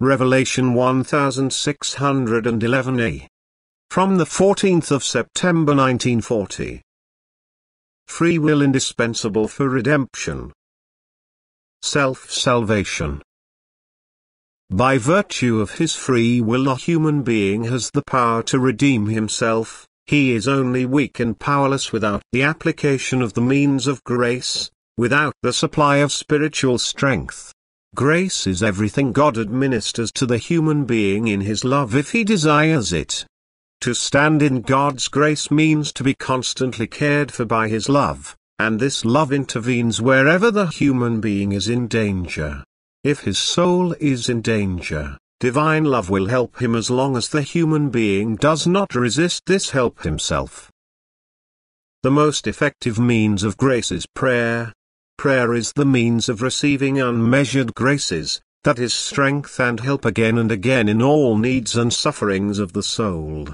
Revelation 1611A. From the 14th of September 1940. Free will indispensable for redemption. Self-salvation. By virtue of his free will, a human being has the power to redeem himself. He is only weak and powerless without the application of the means of grace, without the supply of spiritual strength. Grace is everything God administers to the human being in his love if he desires it. To stand in God's grace means to be constantly cared for by his love, and this love intervenes wherever the human being is in danger. If his soul is in danger, divine love will help him as long as the human being does not resist this help himself. The most effective means of grace is prayer. Prayer is the means of receiving unmeasured graces, that is, strength and help again and again in all needs and sufferings of the soul.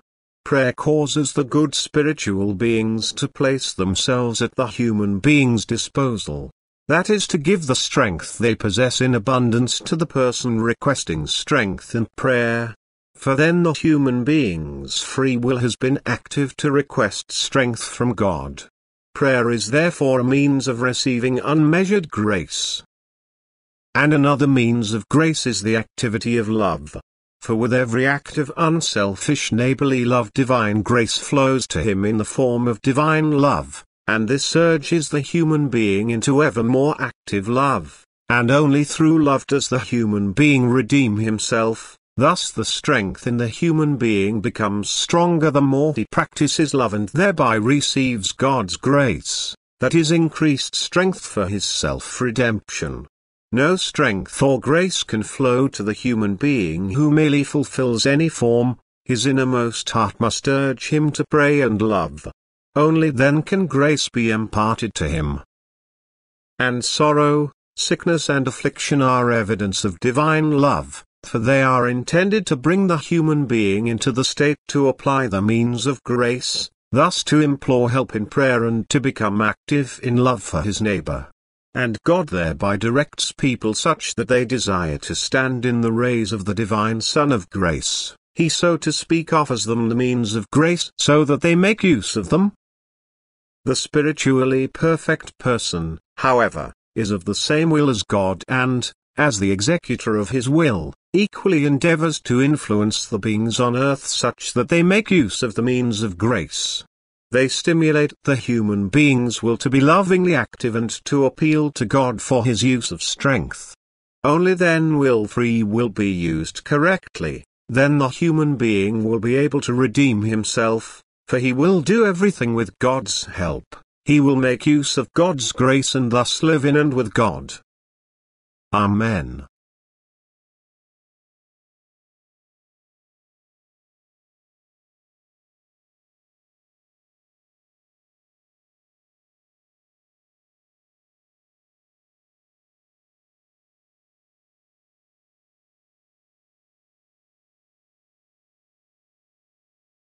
Prayer causes the good spiritual beings to place themselves at the human being's disposal. That is, to give the strength they possess in abundance to the person requesting strength in prayer. For then the human being's free will has been active to request strength from God. Prayer is therefore a means of receiving unmeasured grace. And another means of grace is the activity of love. For with every act of unselfish neighborly love, divine grace flows to him in the form of divine love, and this urges the human being into ever more active love, and only through love does the human being redeem himself. Thus the strength in the human being becomes stronger the more he practices love and thereby receives God's grace, that is, increased strength for his self-redemption. No strength or grace can flow to the human being who merely fulfills any form. His innermost heart must urge him to pray and love. Only then can grace be imparted to him. And sorrow, sickness and affliction are evidence of divine love, for they are intended to bring the human being into the state to apply the means of grace, thus to implore help in prayer and to become active in love for his neighbor. And God thereby directs people such that they desire to stand in the rays of the divine Sun of grace. He, so to speak, offers them the means of grace so that they make use of them. The spiritually perfect person, however, is of the same will as God and, as the executor of his will, equally endeavors to influence the beings on earth such that they make use of the means of grace. They stimulate the human being's will to be lovingly active and to appeal to God for his use of strength. Only then will free will be used correctly. Then the human being will be able to redeem himself, for he will do everything with God's help. He will make use of God's grace and thus live in and with God. Amen.